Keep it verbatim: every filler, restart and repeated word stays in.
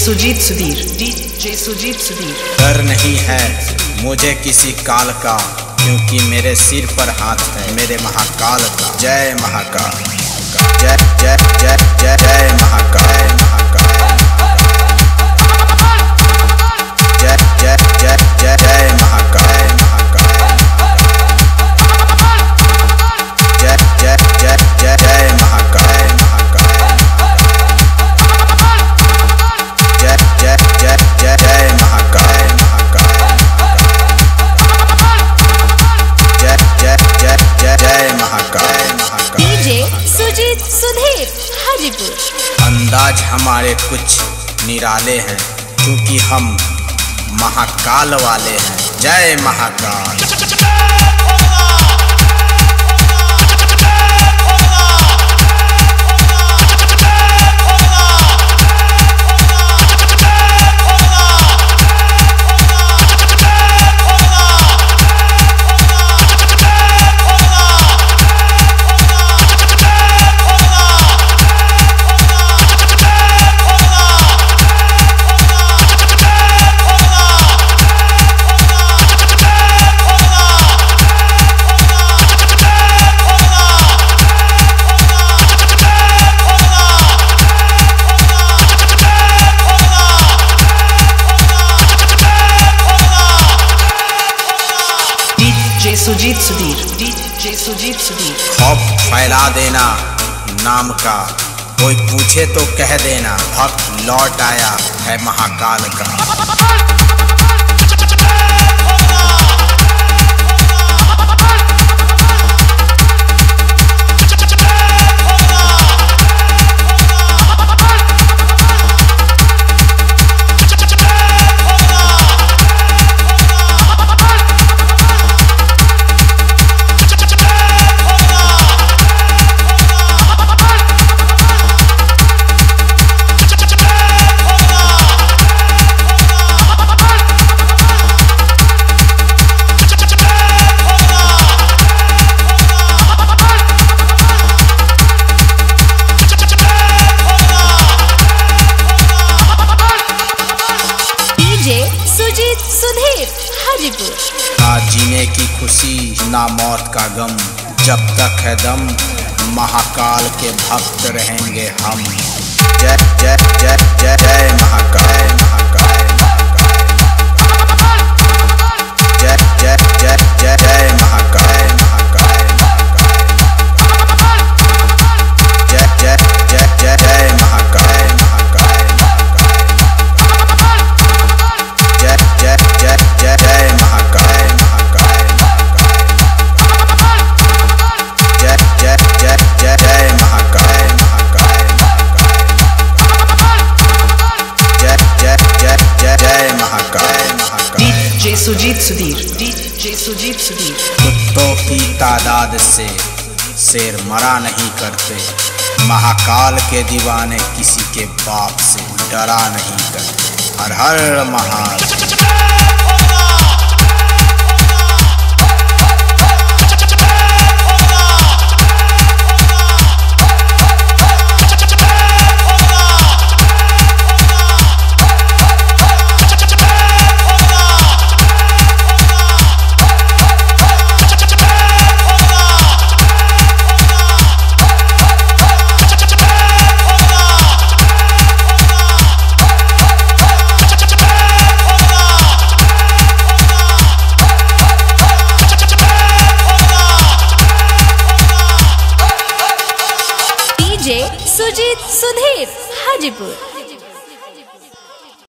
Sujit Sudhir, DJ Sujit Sudhir. डर नहीं है मुझे किसी काल का, क्योंकि मेरे सिर पर हाथ है मेरे महाकाल का। जय महाकाल, जय जय जय जय जय महाकाल, जय जय जय जय जय महाकाल, जय जय जय जय जय महाकाल। सुजीत सुधीर हाजीपुर। अंदाज हमारे कुछ निराले हैं, क्योंकि हम महाकाल वाले हैं। जय महाकाल। सुजीत सुधीर, डीजे सुजीत सुधीर। खौफ फैला देना नाम का, कोई पूछे तो कह देना हक लौट आया है महाकाल का। जीने की खुशी ना मौत का गम, जब तक है दम महाकाल के भक्त रहेंगे हम। जय जय जय जय जय महाकाल, महाकाल जय जय जय जय जय महाकाल, महाकाल जय जय जय जय जय महाकाल, महाकाल जय जय जय जय जय महाकाल। सुजीत सुधीर, डीजे सुजीत सुधीर। कुत्तों की तादाद से शेर मरा नहीं करते, महाकाल के दीवाने किसी के बाप से डरा नहीं करते। हर हर महाकाल। Hajipur।